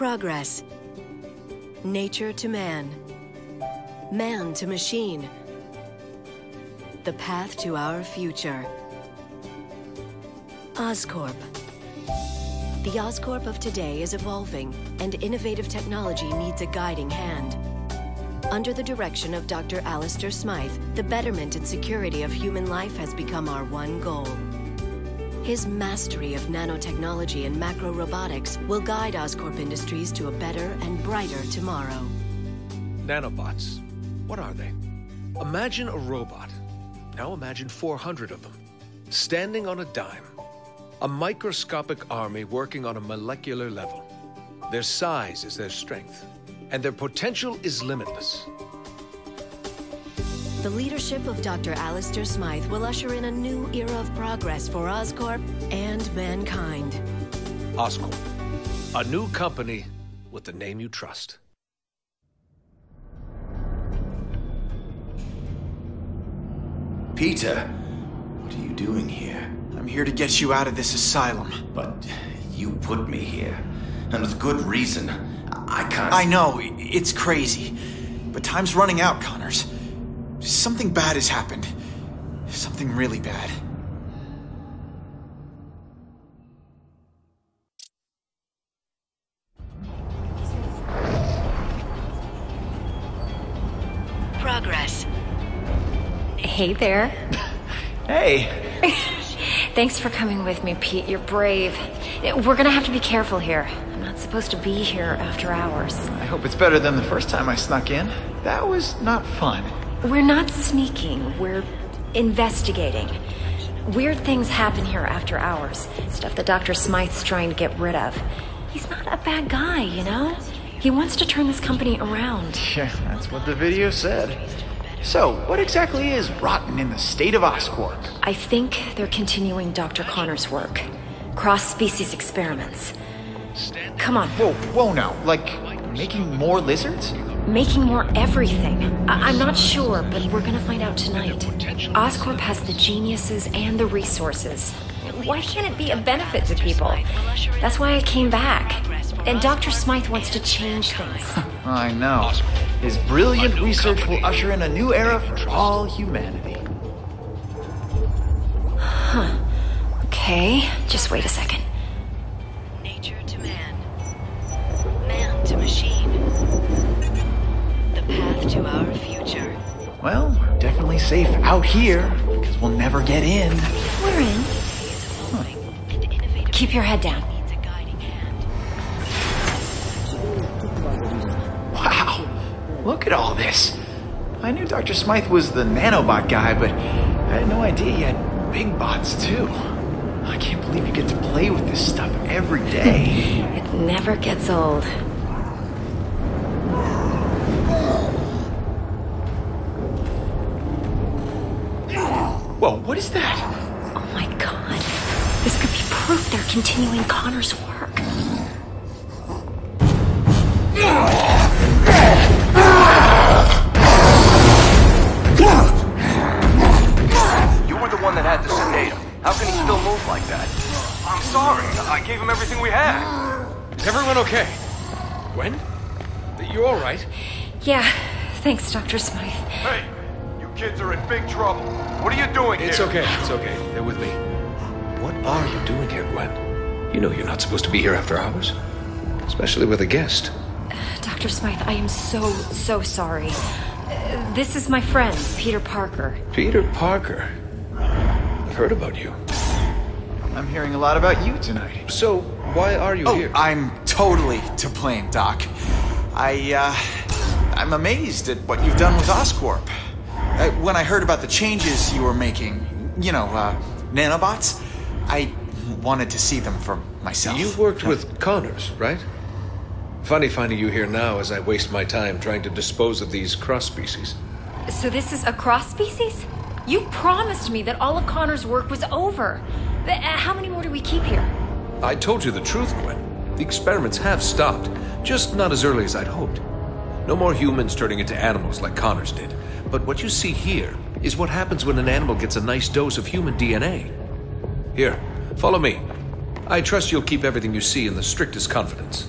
progress. Nature to man. Man to machine. The path to our future. Oscorp. The Oscorp of today is evolving, and innovative technology needs a guiding hand. Under the direction of Dr. Alistair Smythe, the betterment and security of human life has become our one goal. His mastery of nanotechnology and macro-robotics will guide Oscorp Industries to a better and brighter tomorrow. Nanobots. What are they? Imagine a robot. Now imagine 400 of them, standing on a dime. A microscopic army working on a molecular level. Their size is their strength, and their potential is limitless. The leadership of Dr. Alistair Smythe will usher in a new era of progress for Oscorp and mankind. Oscorp, a new company with the name you trust. Peter, what are you doing here? I'm here to get you out of this asylum. But you put me here, and with good reason. I can't... I know, it's crazy. But time's running out, Connors. Something bad has happened. Something really bad. Progress. Hey there. Hey. Thanks for coming with me, Pete. You're brave. We're gonna have to be careful here. I'm not supposed to be here after hours. I hope it's better than the first time I snuck in. That was not fun. We're not sneaking. We're investigating. Weird things happen here after hours. Stuff that Dr. Smythe's trying to get rid of. He's not a bad guy, you know? He wants to turn this company around. Yeah, that's what the video said. So, what exactly is rotten in the state of Oscorp? I think they're continuing Dr. Connors' work. Cross-species experiments. Come on. Whoa now. Like, making more lizards? Making more everything. I'm not sure, but we're gonna find out tonight. Oscorp has the geniuses and the resources. Why can't it be a benefit to people? That's why I came back. And Dr. Smythe wants to change things. I know. His brilliant research will usher in a new era for all humanity. Huh. Okay, just wait a second. Nature to man. Man to machine. The path to our future. Well, we're definitely safe out here, because we'll never get in. We're in. Huh. Keep your head down. Look at all this. I knew Dr. Smythe was the nanobot guy, but I had no idea he had big bots, too. I can't believe you get to play with this stuff every day. It never gets old. Whoa, what is that? Oh my god. This could be proof they're continuing Connor's work. Gave him everything we had. Is everyone okay? Gwen? You all right? Yeah, thanks, Dr. Smythe. Hey, you kids are in big trouble. What are you doing here? It's okay, it's okay. They're with me. What are you doing here, Gwen? You know you're not supposed to be here after hours, especially with a guest. Dr. Smythe, I am so sorry. This is my friend, Peter Parker. Peter Parker? I've heard about you. I'm hearing a lot about you tonight. So, why are you here? I'm totally to blame, Doc. I'm amazed at what you've done with Oscorp. When I heard about the changes you were making, you know, nanobots, I wanted to see them for myself. You worked with Connors, right? Funny finding you here now as I waste my time trying to dispose of these cross-species. So this is a cross-species? You promised me that all of Connors' work was over. How many more do we keep here? I told you the truth, Gwen. The experiments have stopped, just not as early as I'd hoped. No more humans turning into animals like Connors did. But what you see here is what happens when an animal gets a nice dose of human DNA. Here, follow me. I trust you'll keep everything you see in the strictest confidence.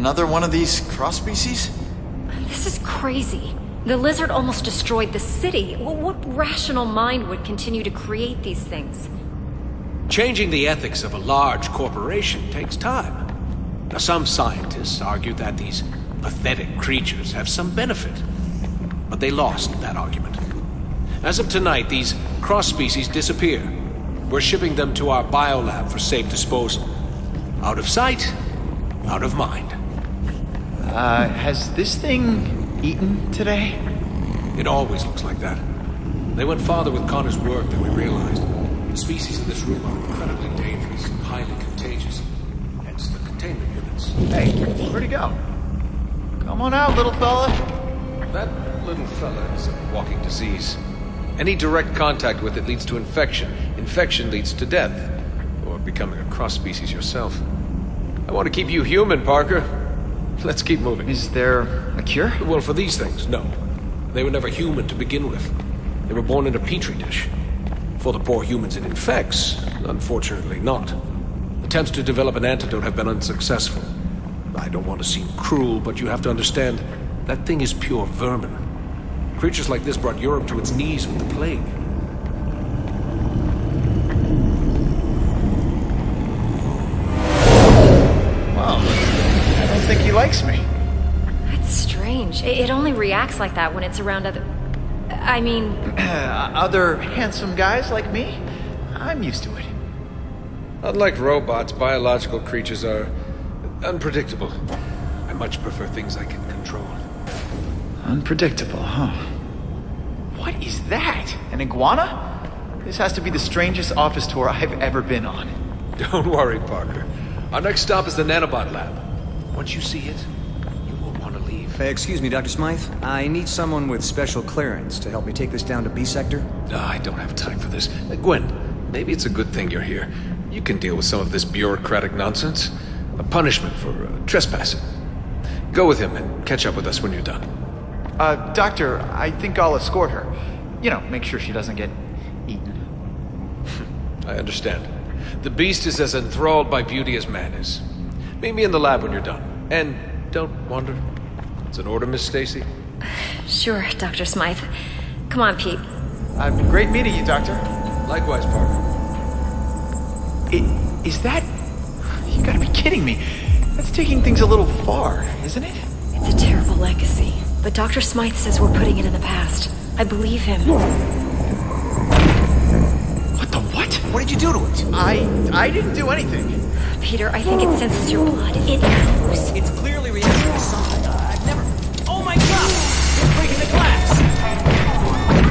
Another one of these cross-species? This is crazy. The lizard almost destroyed the city. What rational mind would continue to create these things? Changing the ethics of a large corporation takes time. Now, some scientists argue that these pathetic creatures have some benefit, but they lost that argument. As of tonight, these cross-species disappear. We're shipping them to our biolab for safe disposal. Out of sight, out of mind. Has this thing eaten today? It always looks like that. They went farther with Connor's work than we realized. The species in this room are incredibly dangerous, highly contagious. Hence the containment units. Hey, where'd he go? Come on out, little fella. That little fella is a walking disease. Any direct contact with it leads to infection. Infection leads to death. Or becoming a cross-species yourself. I want to keep you human, Parker. Let's keep moving. Is there a cure? Well, for these things, no. They were never human to begin with. They were born in a petri dish. For the poor humans it infects, unfortunately not. Attempts to develop an antidote have been unsuccessful. I don't want to seem cruel, but you have to understand, that thing is pure vermin. Creatures like this brought Europe to its knees with the plague. Likes me. That's strange. It only reacts like that when it's around other... I mean... other handsome guys like me? I'm used to it. Unlike robots, biological creatures are unpredictable. I much prefer things I can control. Unpredictable, huh? What is that? An iguana? This has to be the strangest office tour I've ever been on. Don't worry, Parker. Our next stop is the nanobot lab. Once you see it, you won't want to leave. Hey, excuse me, Dr. Smythe. I need someone with special clearance to help me take this down to B sector. I don't have time for this. Gwen, maybe it's a good thing you're here. You can deal with some of this bureaucratic nonsense. A punishment for trespassing. Go with him and catch up with us when you're done. Doctor, I think I'll escort her. You know, make sure she doesn't get eaten. I understand. The beast is as enthralled by beauty as man is. Meet me in the lab when you're done. And don't wander. It's an order, Miss Stacy. Sure, Dr. Smythe. Come on, Pete. Great meeting you, Doctor. Likewise, Parker. Is that... You gotta be kidding me. That's taking things a little far, isn't it? It's a terrible legacy. But Dr. Smythe says we're putting it in the past. I believe him. What the what? What did you do to it? I didn't do anything. Peter, I think it senses your blood. It knows. It's clearly reacting to something. I've never... Oh my god! It's breaking the glass!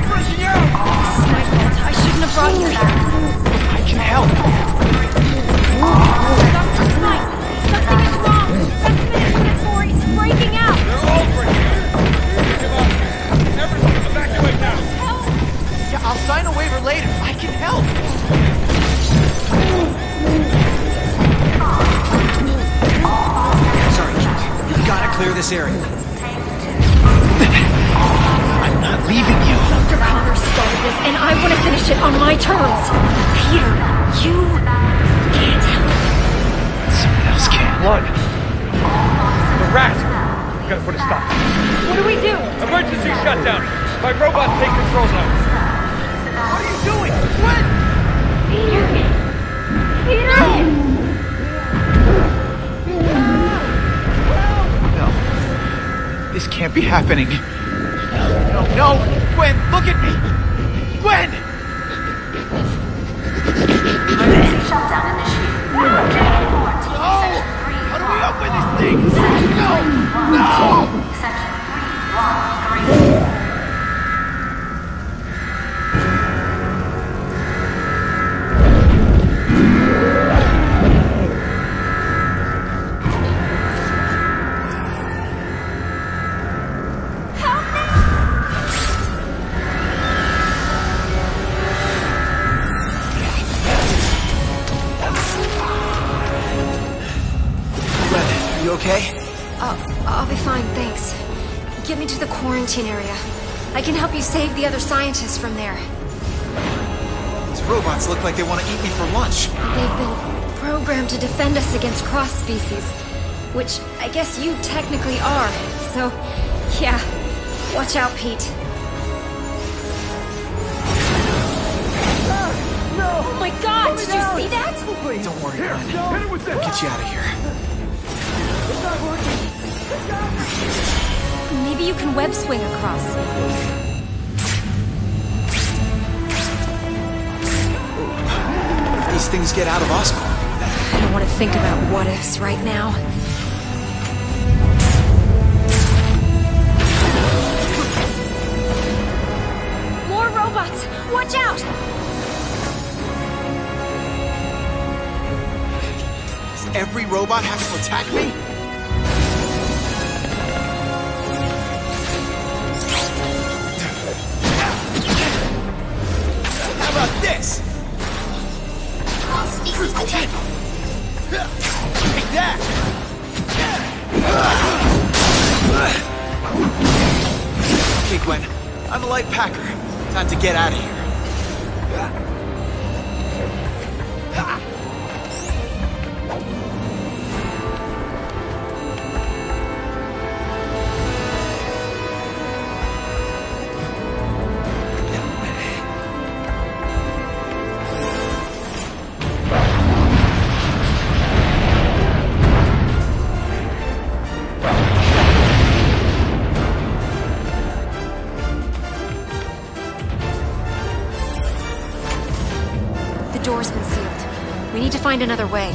Pushing you! This is my fault. I shouldn't have brought you here. I can help. Dr. Smythe, something is wrong. Respiratory is breaking out. They're all breaking out. Come on. Everyone, evacuate now. Help! Yeah, I'll sign a waiver later. I can help. Gotta clear this area. I'm not leaving you. Dr. Connors started this, and I want to finish it on my terms. Peter, you can't help. Someone else can. What? The rat. We gotta put a stop. What do we do? Emergency shutdown. My robots take control now. What are you doing? What? Peter. Peter. No. This can't be happening. No, Gwen, look at me! Gwen! Emergency shutdown initiated. Update report. Section 3. How do we open this thing? No! No! Section 313. Okay? I'll be fine, thanks. Get me to the quarantine area. I can help you save the other scientists from there. These robots look like they want to eat me for lunch. They've been programmed to defend us against cross-species. which I guess you technically are. So, yeah, watch out, Pete. Ah, no! Oh my God, did you see that? Oh, please. Don't worry, Aaron. No. Hit it with that. Get you out of here. It's not working. Maybe you can web swing across. These things get out of Oscorp. I don't want to think about what ifs right now. More robots! Watch out! Does every robot have to attack me? How about this? Attack! Take that! Okay, Gwen. I'm a light packer. Time to get out of here. Find another way.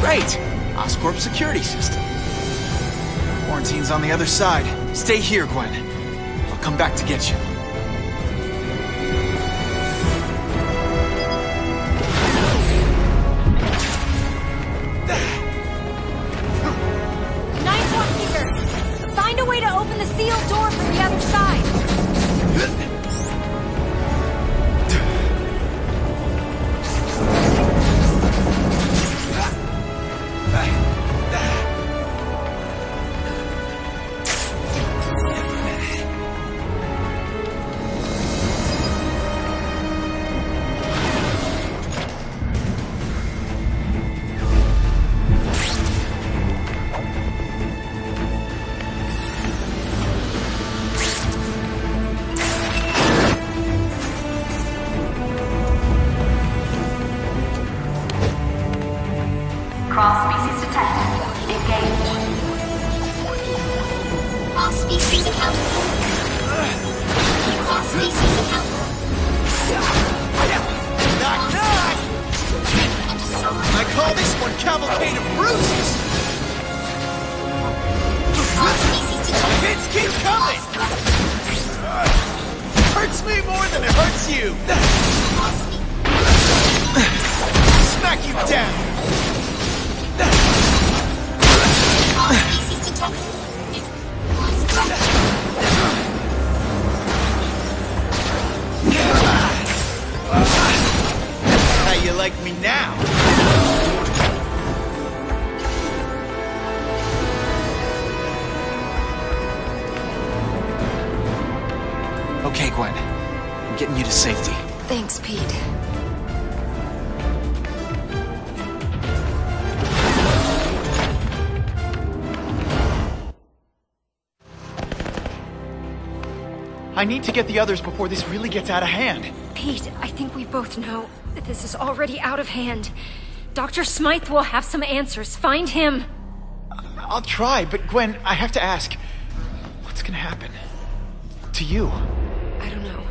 Great! Oscorp security system. Quarantine's on the other side. Stay here, Gwen. I'll come back to get you. Nice one, Peter. Find a way to open the sealed door from the other side. Cross-species detected. Engage. Cross-species accounted. Cross-species accounted. Knock, knock! I call this one Cavalcade of Bruises! Cross-species detected. Hits keep coming! Hurts me more than it hurts you! Smack you down! How you like me now? Okay, Gwen. I'm getting you to safety. Thanks, Pete. I need to get the others before this really gets out of hand. Pete, I think we both know that this is already out of hand. Dr. Smythe will have some answers. Find him. I'll try, but Gwen, I have to ask. What's gonna happen? To you? I don't know,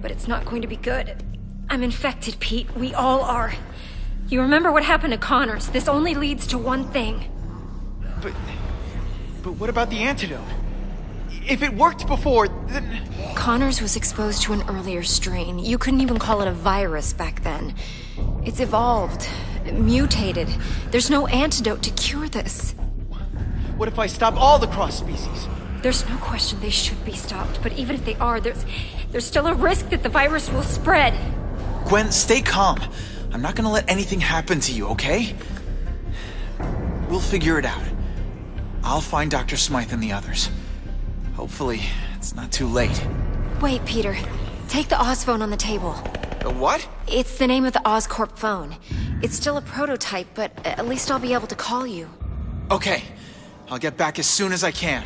but it's not going to be good. I'm infected, Pete. We all are. You remember what happened to Connors. This only leads to one thing. But what about the antidote? If it worked before, then... Connors was exposed to an earlier strain. You couldn't even call it a virus back then. It's evolved, mutated. There's no antidote to cure this. What if I stop all the cross-species? There's no question they should be stopped, but even if they are, there's still a risk that the virus will spread. Gwen, stay calm. I'm not gonna let anything happen to you, okay? We'll figure it out. I'll find Dr. Smythe and the others. Hopefully, it's not too late. Wait, Peter. Take the Oz phone on the table. The what? It's the name of the Oscorp phone. It's still a prototype, but at least I'll be able to call you. Okay. I'll get back as soon as I can.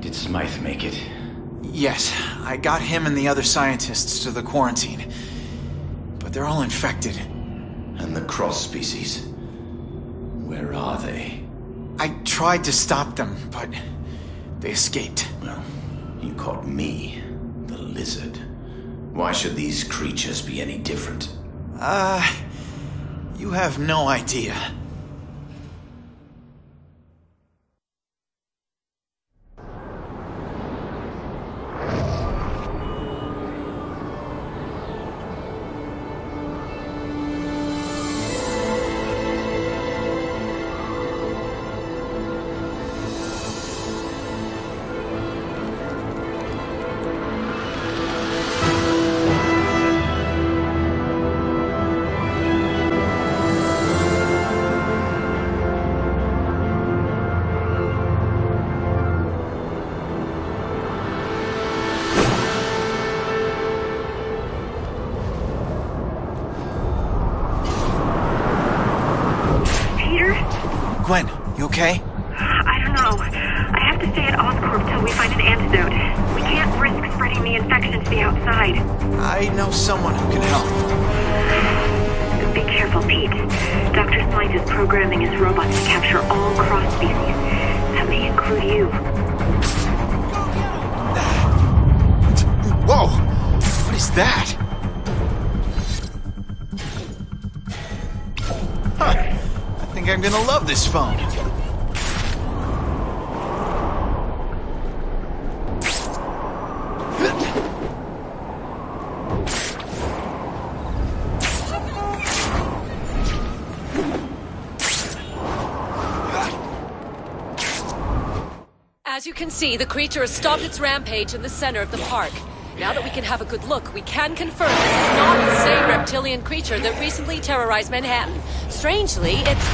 Did Smythe make it? Yes. I got him and the other scientists to the quarantine. But they're all infected. And the cross-species? Where are they? I tried to stop them, but they escaped. Well, you caught me, the lizard. Why should these creatures be any different? You have no idea. Gwen, you okay? I don't know. I have to stay at Oscorp till we find an antidote. We can't risk spreading the infection to the outside. I know someone who can help. Be careful, Pete. Dr. Smythe is programming his robots to capture all cross-species. That may include you. Whoa! What is that? I'm gonna love this phone. As you can see, the creature has stopped its rampage in the center of the park. Now that we can have a good look, we can confirm this is not the same reptilian creature that recently terrorized Manhattan. Strangely, it's...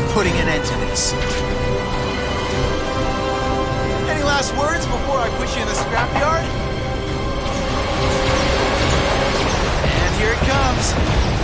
I'm putting an end to this. Any last words before I push you in the scrapyard? And here it comes.